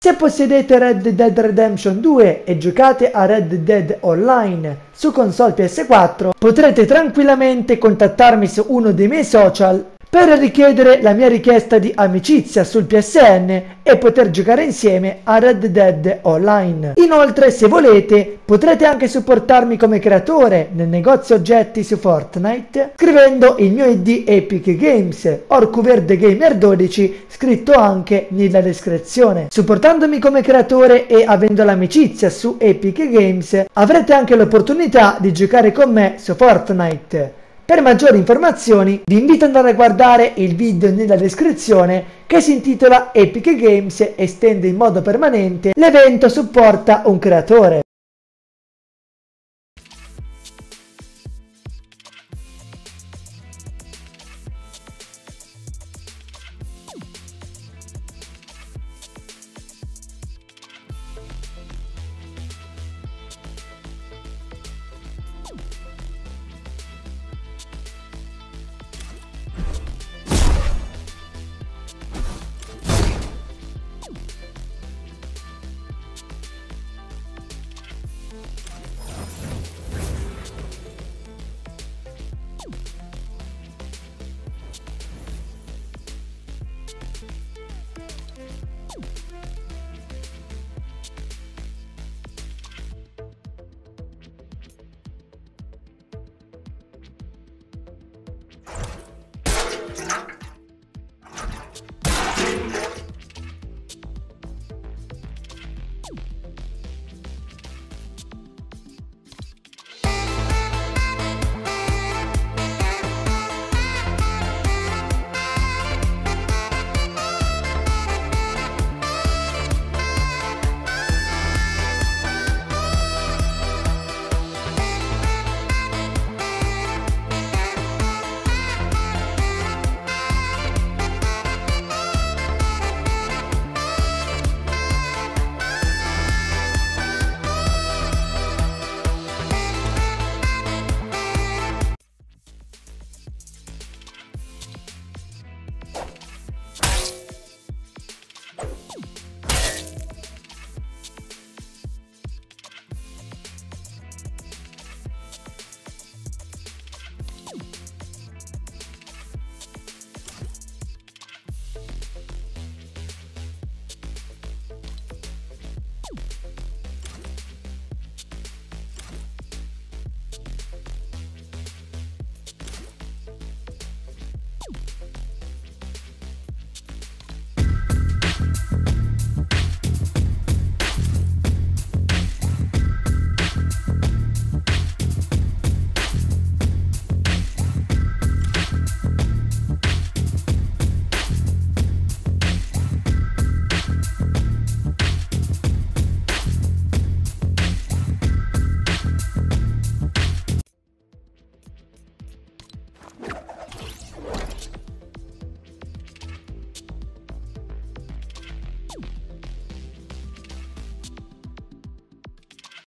Se possedete Red Dead Redemption 2 e giocate a Red Dead Online su console PS4, potrete tranquillamente contattarmi su uno dei miei social per richiedere la mia richiesta di amicizia sul PSN e poter giocare insieme a Red Dead Online. Inoltre, se volete, potrete anche supportarmi come creatore nel negozio oggetti su Fortnite scrivendo il mio ID Epic Games, OrcuVerdeGAMER12, scritto anche nella descrizione. Supportandomi come creatore e avendo l'amicizia su Epic Games, avrete anche l'opportunità di giocare con me su Fortnite. Per maggiori informazioni vi invito ad andare a guardare il video nella descrizione che si intitola Epic Games estende in modo permanente l'evento supporta un creatore.